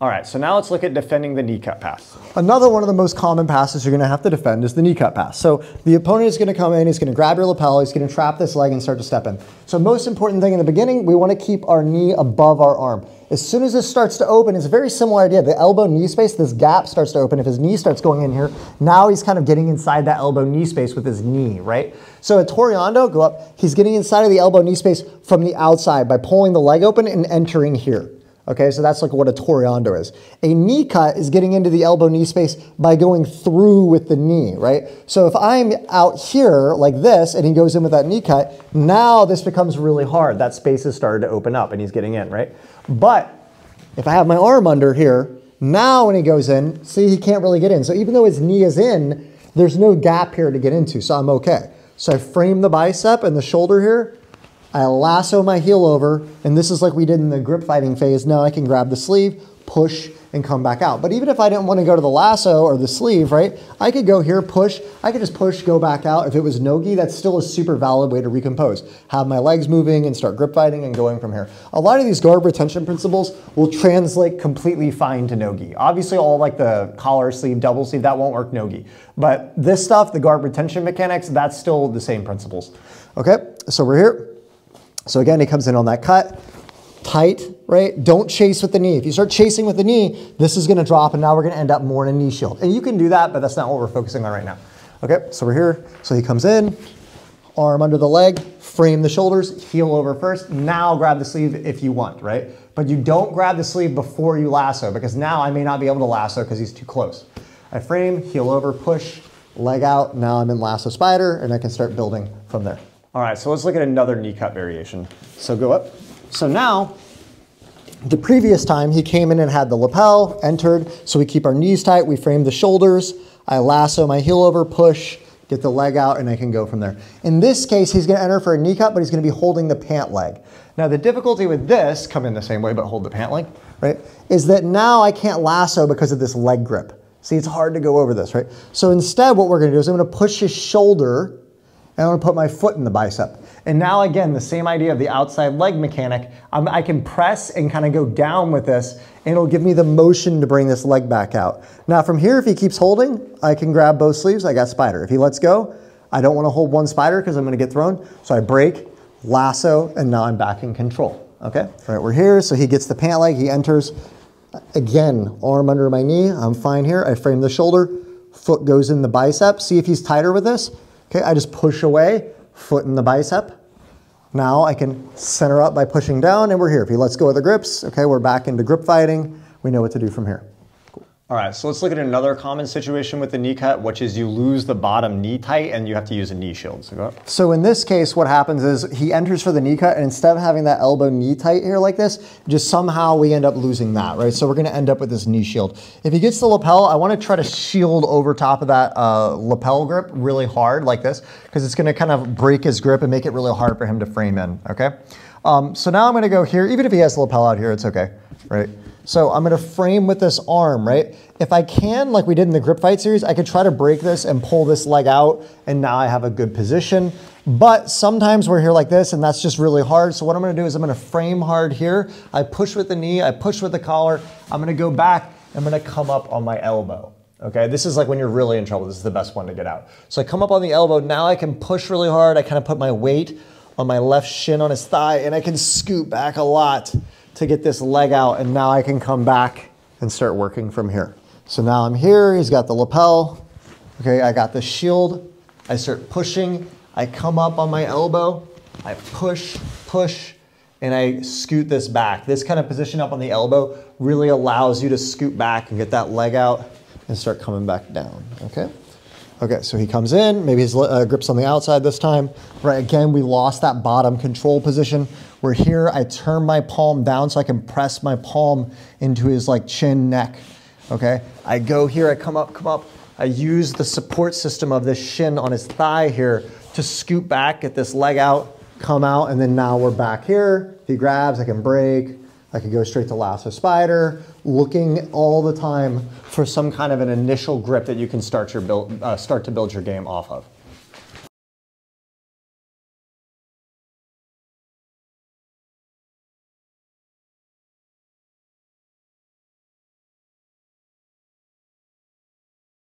All right, so now let's look at defending the knee cut pass. Another one of the most common passes you're going to have to defend is the knee cut pass. So the opponent is going to come in, he's going to grab your lapel, he's going to trap this leg and start to step in. So most important thing in the beginning, we want to keep our knee above our arm. As soon as this starts to open, it's a very similar idea. The elbow-knee space, this gap starts to open. If his knee starts going in here, now he's kind of getting inside that elbow-knee space with his knee, right? So at Toriando, go up, he's getting inside of the elbow-knee space from the outside by pulling the leg open and entering here. Okay, so that's like what a Toriando is. A knee cut is getting into the elbow-knee space by going through with the knee, right? So if I'm out here like this and he goes in with that knee cut, now this becomes really hard. That space has started to open up and he's getting in, right? But if I have my arm under here, now when he goes in, see, he can't really get in. So even though his knee is in, there's no gap here to get into, so I'm okay. So I frame the bicep and the shoulder here, I lasso my heel over, and this is like we did in the grip fighting phase. Now I can grab the sleeve, push, and come back out. But even if I didn't want to go to the lasso or the sleeve, right, I could go here, push. I could just push, go back out. If it was no-gi, that's still a super valid way to recompose. Have my legs moving and start grip fighting and going from here. A lot of these guard retention principles will translate completely fine to no-gi. Obviously, all like the collar, sleeve, double sleeve, that won't work no-gi. But this stuff, the guard retention mechanics, that's still the same principles. Okay, so we're here. So again, he comes in on that cut, tight, right? Don't chase with the knee. If you start chasing with the knee, this is gonna drop and now we're gonna end up more in a knee shield. And you can do that, but that's not what we're focusing on right now. Okay, so we're here. So he comes in, arm under the leg, frame the shoulders, heel over first. Now grab the sleeve if you want, right? But you don't grab the sleeve before you lasso because now I may not be able to lasso because he's too close. I frame, heel over, push, leg out. Now I'm in lasso spider and I can start building from there. All right, so let's look at another knee cut variation. So go up. So now, the previous time he came in and had the lapel, entered, so we keep our knees tight, we frame the shoulders, I lasso my heel over, push, get the leg out, and I can go from there. In this case, he's gonna enter for a knee cut, but he's gonna be holding the pant leg. Now the difficulty with this, come in the same way, but hold the pant leg, right, is that now I can't lasso because of this leg grip. See, it's hard to go over this, right? So instead, what we're gonna do is I'm gonna push his shoulder, and I'm gonna put my foot in the bicep. And now again, the same idea of the outside leg mechanic, I can press and kind of go down with this, and it'll give me the motion to bring this leg back out. Now from here, if he keeps holding, I can grab both sleeves, I got spider. If he lets go, I don't wanna hold one spider because I'm gonna get thrown, so I break, lasso, and now I'm back in control, okay? All right, we're here, so he gets the pant leg, he enters. Again, arm under my knee, I'm fine here, I frame the shoulder, foot goes in the bicep. See if he's tighter with this. Okay, I just push away, foot in the bicep. Now I can center up by pushing down and we're here. If he lets go of the grips, okay, we're back into grip fighting. We know what to do from here. Cool. All right, so let's look at another common situation with the knee cut, which is you lose the bottom knee tight and you have to use a knee shield. So go up. So in this case, what happens is he enters for the knee cut and instead of having that elbow knee tight here like this, just somehow we end up losing that, right? So we're gonna end up with this knee shield. If he gets the lapel, I wanna try to shield over top of that lapel grip really hard like this, because it's gonna kind of break his grip and make it really hard for him to frame in, okay? So now I'm gonna go here, even if he has the lapel out here, it's okay, right? So I'm gonna frame with this arm, right? If I can, like we did in the grip fight series, I could try to break this and pull this leg out, and now I have a good position. But sometimes we're here like this, and that's just really hard. So what I'm gonna do is I'm gonna frame hard here. I push with the knee, I push with the collar. I'm gonna go back, I'm gonna come up on my elbow. Okay, this is like when you're really in trouble. This is the best one to get out. So I come up on the elbow. Now I can push really hard. I kind of put my weight on my left shin on his thigh, and I can scoot back a lot to get this leg out, and now I can come back and start working from here. So now I'm here, he's got the lapel, okay, I got the shield, I start pushing, I come up on my elbow, I push, push, and I scoot this back. This kind of position up on the elbow really allows you to scoot back and get that leg out and start coming back down, okay? Okay, so he comes in, maybe his grip's on the outside this time. Right, again, we lost that bottom control position. We're here, I turn my palm down so I can press my palm into his like chin, neck, okay? I go here, I come up, I use the support system of this shin on his thigh here to scoot back, get this leg out, come out, and then now we're back here. If he grabs, I can break. I could go straight to lasso spider, looking all the time for some kind of an initial grip that you can start to build your game off of.